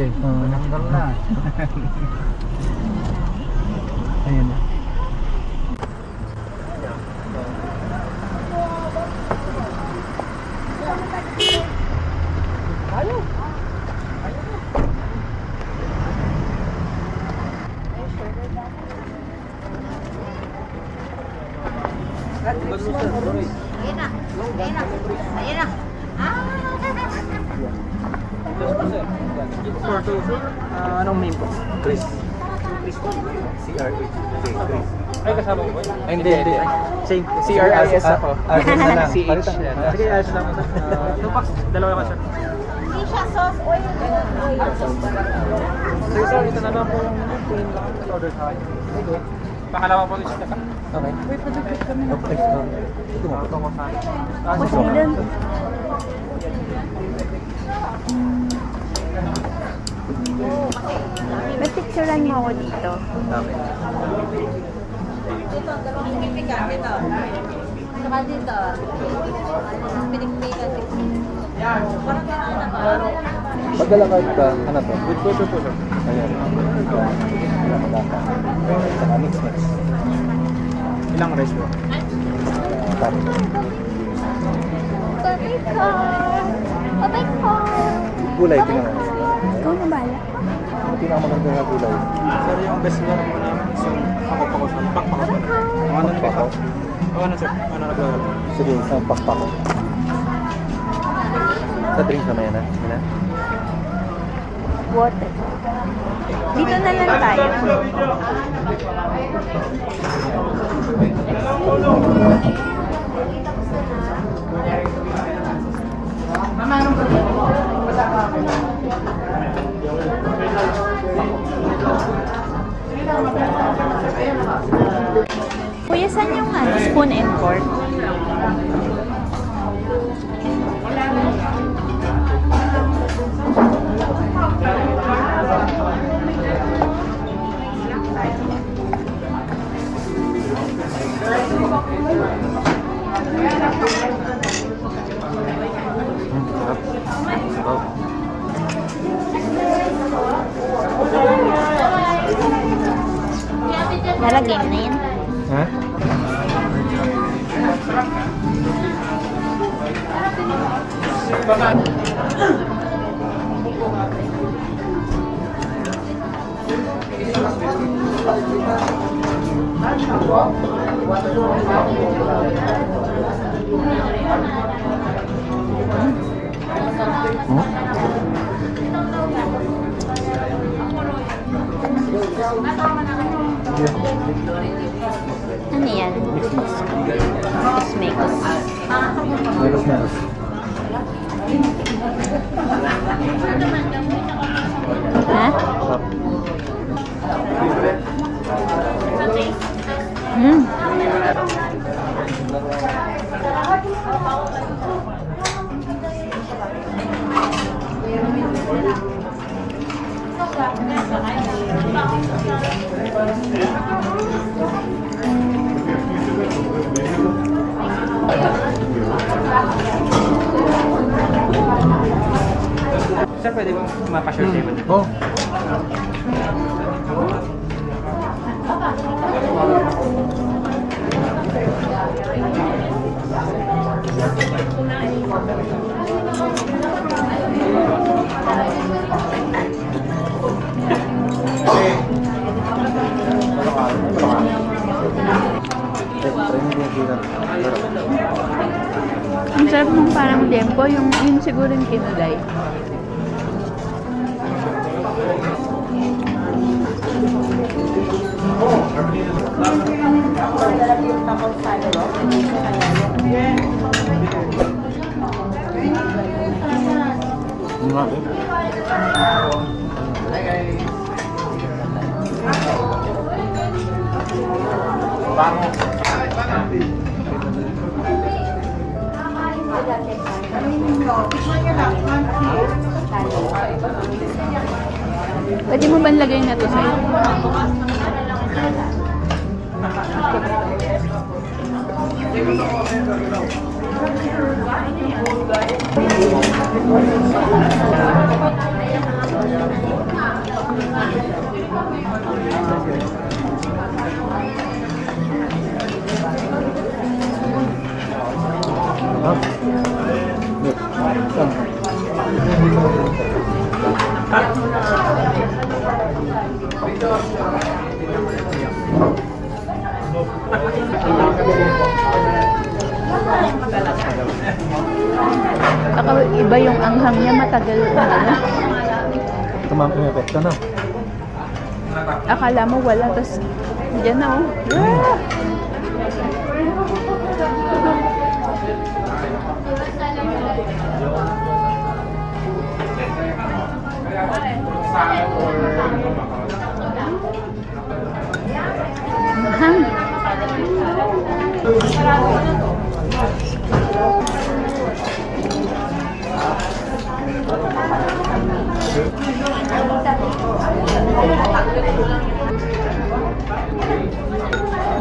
eh. Nanggal na. Ayun na. Anong name po? Chris. Chris po? CRA. Ay, kasama ko ba? Ay, hindi. Same. CRIS ako. CH. Sige, ayos lang. 2 packs. 2 ka siya. Hindi siya sauce, oil. Sir, sir, ito na lang po yung plain lang. Order sa akin. Pakalawa po yung sita ka. Okay. Wait, pag-click kami na. Ito mo. Ito mo sa akin. Masilan. May picture lang mo ako dito. Dito, dalawang pipika. Dito. Saka dito. Pinipika. Parang gano'n na ba? Magdala ka ba? Ano to? Puso. Ayan. Saka mix. Ilang rice mo? Papay ko! Gulay, tinanong. Ikaw na bala. Tinanong magandang na gulay. Sir, yung best nga mo na yung pakpako. Pakpako? Oo, ano sir? Ano nagawal? Sige, isang pakpako. Sa drinks naman yan, ha? Water. Dito na lang tayo. Kuya, saan yung spoon and fork? Nalagay mo na yan. Ha? Ano yan? Mix. Mix. Ha? Sir, pwede mo mapasure sa iman? Oo. Ang sarap mong parang dempo, yung siguro yung kinulay. Pwede mo bang lagay na to sa'yo? Ako iba yung anghang niya, matagal na. Tumapinapekta na. Akala mo wala, tapos dyan na oh.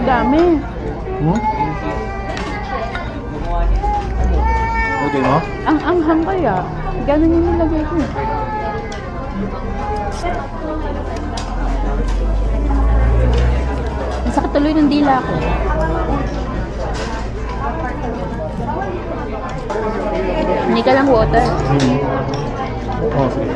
Dami. Okay mo? Ang anghang kaya. Ganun yung nilagay ko. Masakit tuloy ng dila ko. Hindi ka lang water. Oh, sige.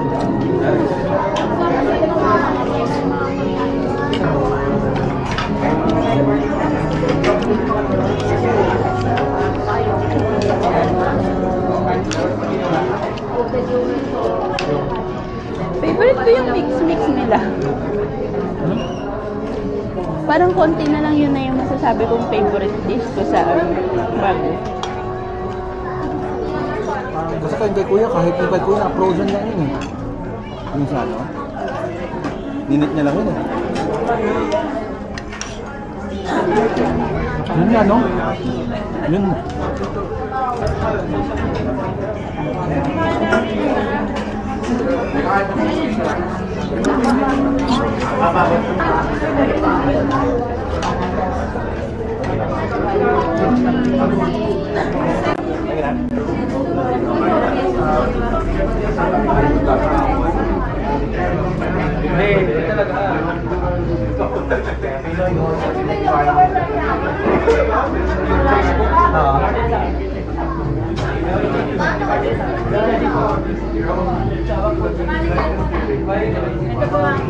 Favorite ko yung mix-mix nila. Parang konti na lang yun na yung masasabi kong favorite dish ko sa Baguio. Basta hindi kuya, kahit yung kay kuya, frozen lang yun eh. Yung sa ano? Ninit niya lang yun eh. Yun nga no? Yun na.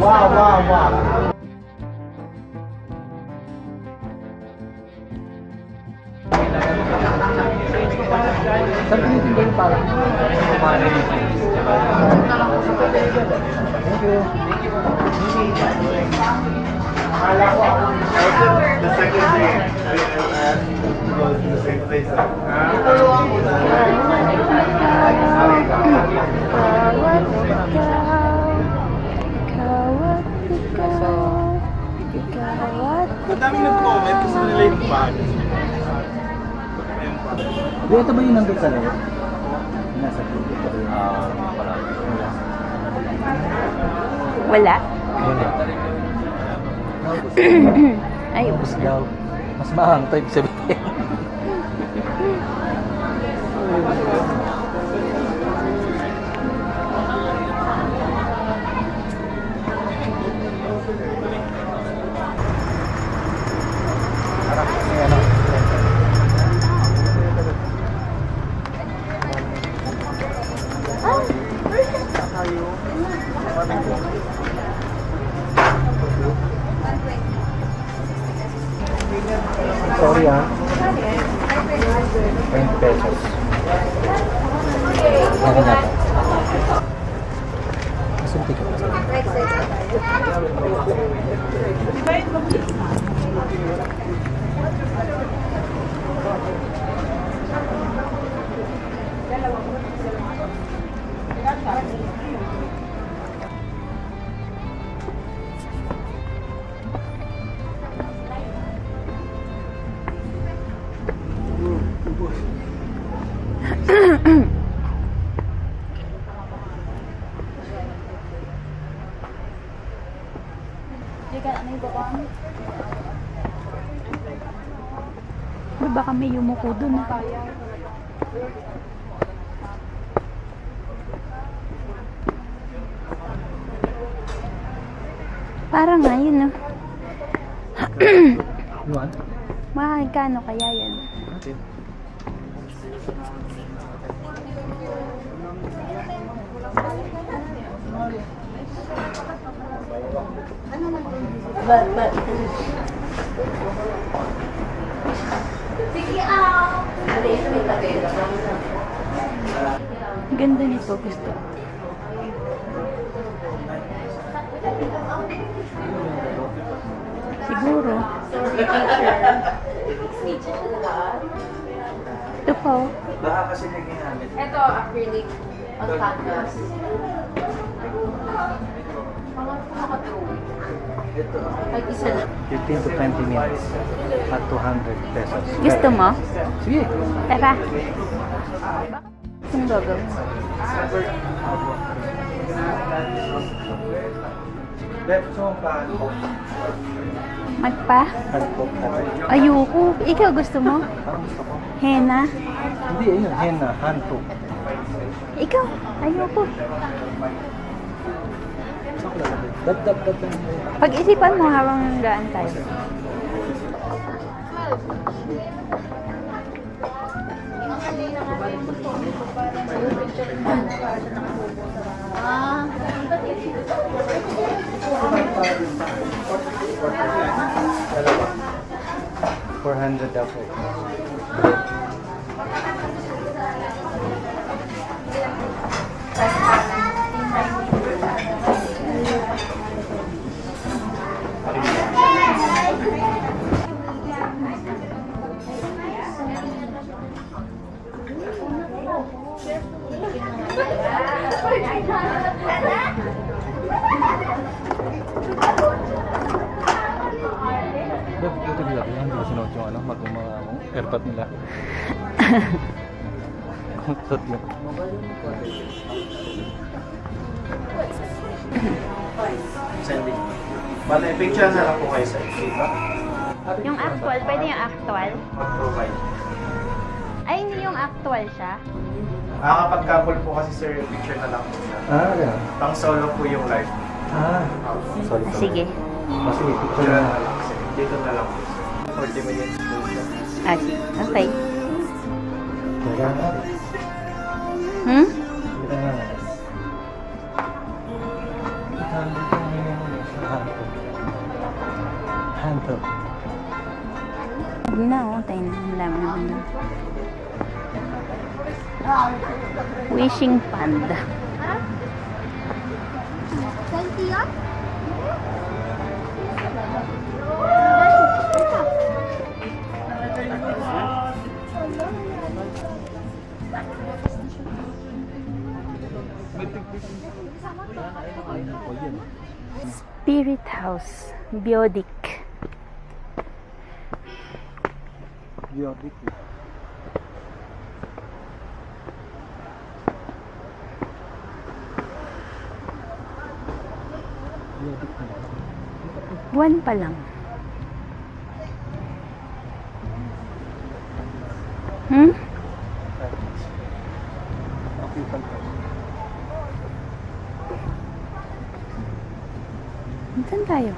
Wow, wow, wow. Thank you. The second day, we go to the same place. Madaming nag-comment kasi nilay ng bag. Ito ba yung nandun sa loob? Nasa tubig ka rin. Wala. Ay, ubos na. Mas mahang type 7. Sorry ah. 20 pesos. Ako na. Masunti ka. Baka may yumuko dun na. Parang nga yun, no? Mahagkano kaya yan? Okay. But ganda nito, gusto. Siguro. Ito po. Baka kasi niya ginamit. Ito, acrylic on canvas. Ito. Pag-isa na. 15 to 20 minutes at 200 pesos. Gusto mo? Sige. Tara. Yung bago. Magpa? Ayoko. Ikaw gusto mo? Henna? Hindi, ayun. Henna. Hanto. Ikaw? Ayoko. Pag-isipan mo habang nanggaan tayo. $400 Airpot nila. Kontot lang. Sending. Bale, picture na lang po kayo sa iba. Yung actual, pwede yung actual? Mag-provide. Ay, hindi yung actual siya? Kapag-couple po kasi sir, yung picture na lang po siya. Yeah. Pang solo po yung live. Sorry. Sige. Sige, picture na lang. Dito na lang po siya. 40 minutes po siya. Aji, okay. Hmm? Hantok. No, tayo na. Ang dami na ano. Wishing panda. Spirit House, Biotic. Biotic. Buwan pa lang. Saan tayo?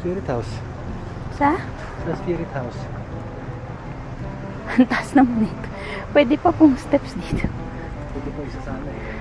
Spirit House. Sa? Sa Spirit House. Ang taas naman ito. Pwede pa pong steps dito. Pwede pa isa sana eh.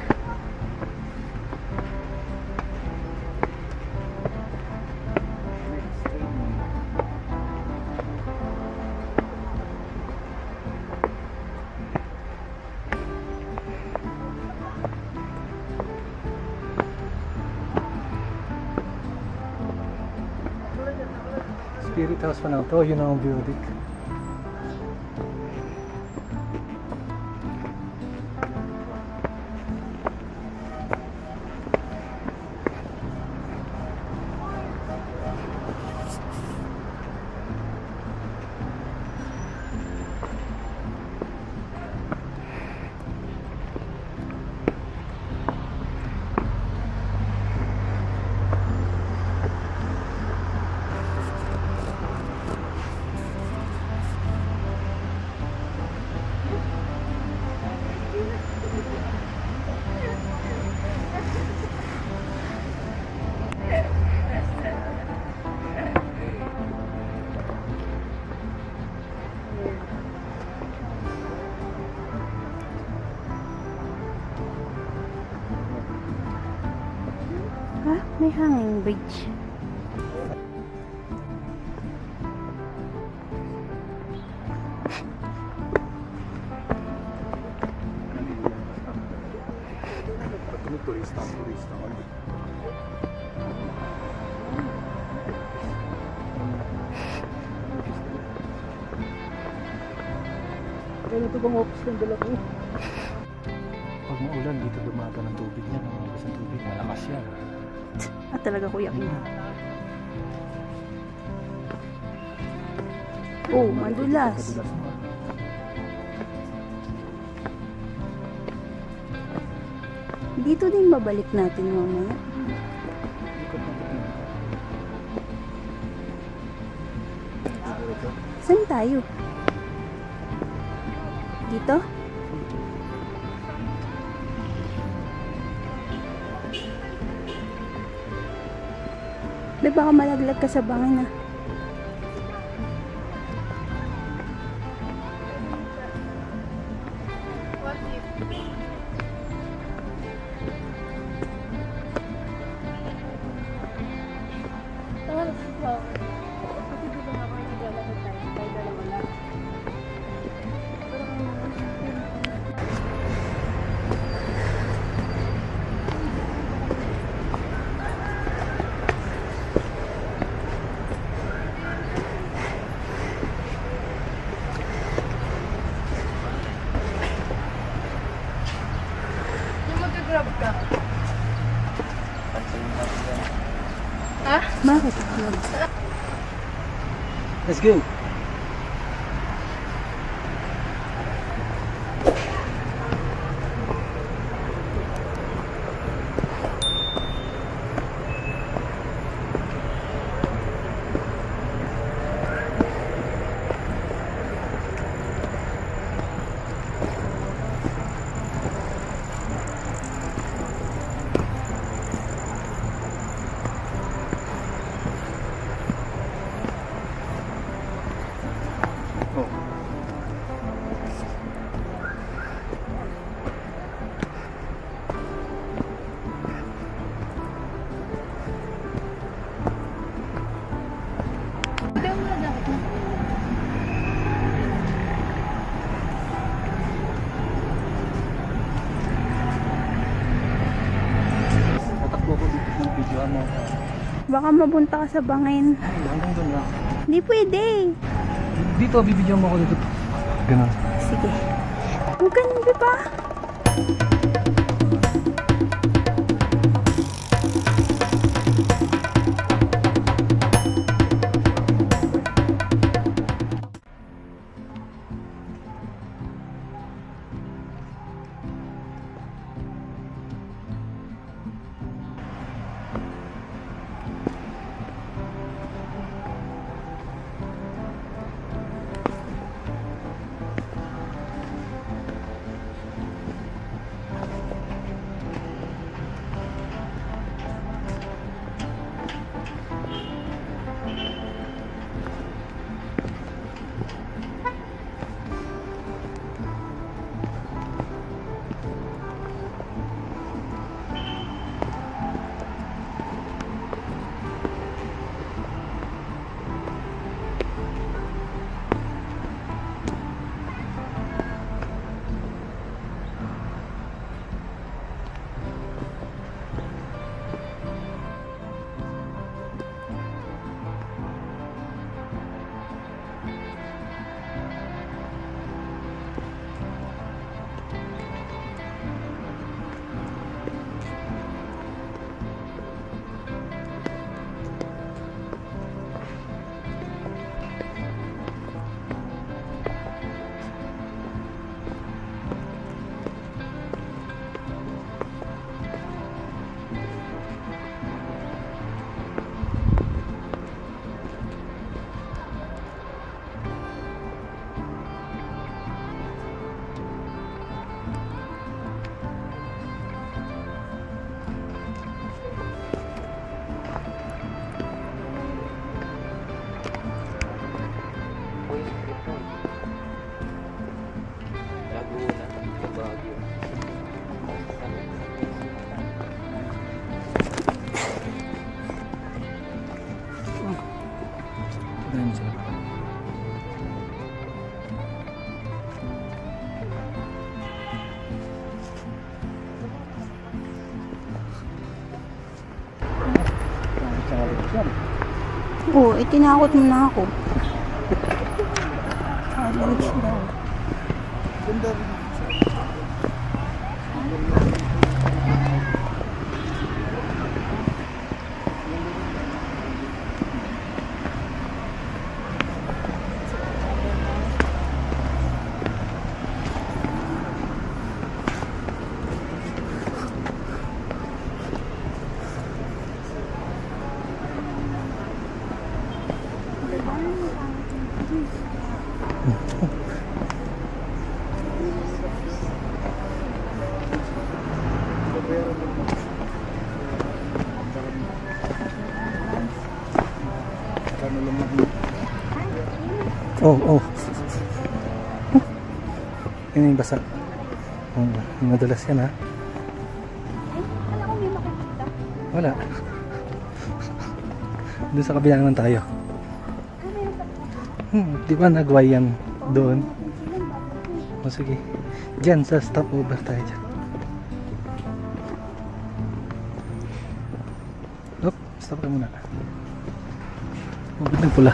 Spirit House pa na ito, yun ang Biotic. May hanging bridge. Ganito bang office ng dala ko? Pag maulan, dito dumata ng tubig niya. Nangabas ng tubig, malakas yan. Ah, talaga kuya ko. Oh, madulas. Dito din babalik natin mamaya. Saan tayo? Dito? Di baka malaglag ka sa bangin, ah. Bakit? Let's go! Baka mabunta ka sa bangin. Ay, hanggang doon lang. Hindi pwede. Dito, bibigyan mo ako dito. Ganun. Sige. Ang ganun, di ba? yan. Oo, itinakot mo na ako. Challenge daw. Ganda rin. Oh. Yan yung basa. Oh, madalas yan ha. Wala ko may makikita. Wala. Doon sa kabila naman tayo. Di ba nagwayan doon? O sige. Diyan sa stopover tayo dyan. Oop, stop ka muna. Oh, ba't nagpula?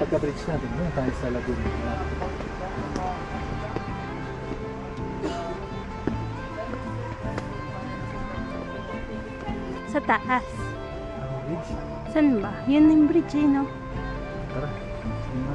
Pagka-bridge natin, doon tayo sa Laguna. Sa taas. Bridge? Saan ba? Yun yung bridge eh, no? Tara. Saan ba?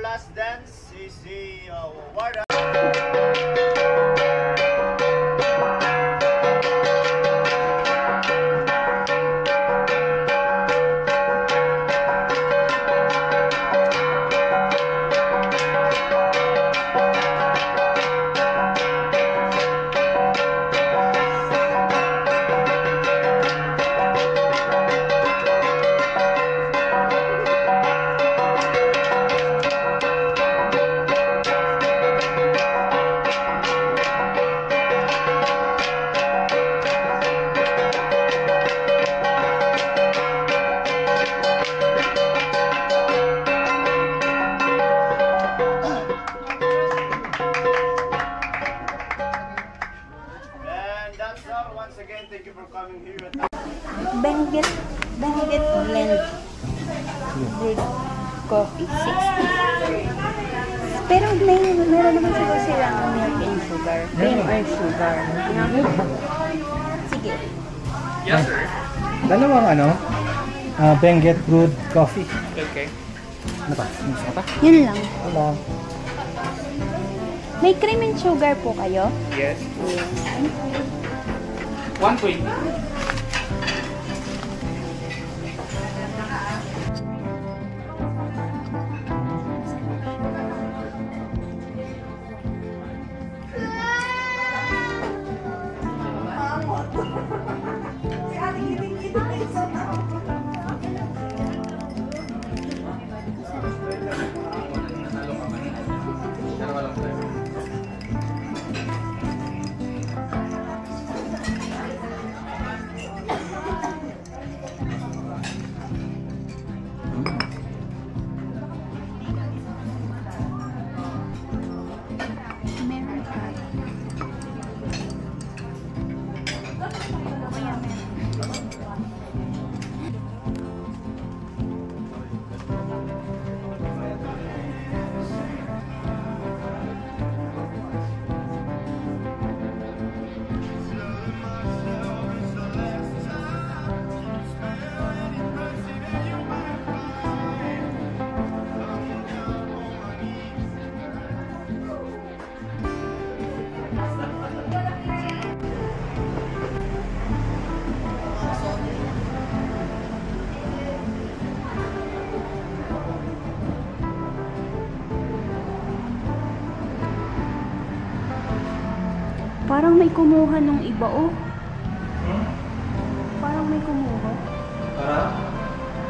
our last dance is the Wara. Once again, thank you for coming here at Benedict Blend Brewed Coffee 60. Pero meron naman siguro silang milk and sugar. Cream or sugar. Sige. Yes, sir. Dalawang Benedict Brewed Coffee. Okay. Ano pa? Yun lang. Hello. May cream and sugar po kayo? Yes. Okay. 120. Parang may kumuha nung iba, oh. Hmm? Parang may kumuha. Parang?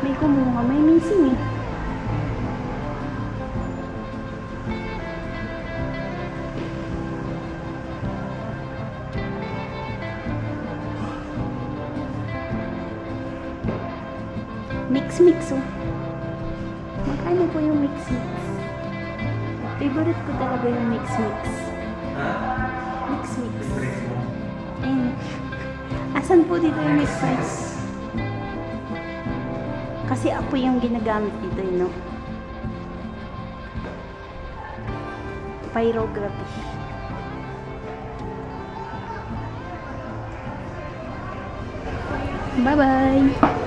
May kumuha. May missing, eh. Mix-mix, oh. Magkano po yung mix-mix? Favorite ko talaga yung mix-mix. Huh? Mix-mix. Ayun. Asan po dito yung mix-mix? Kasi apoy yung ginagamit dito, yun, no? Pyrography. Bye-bye!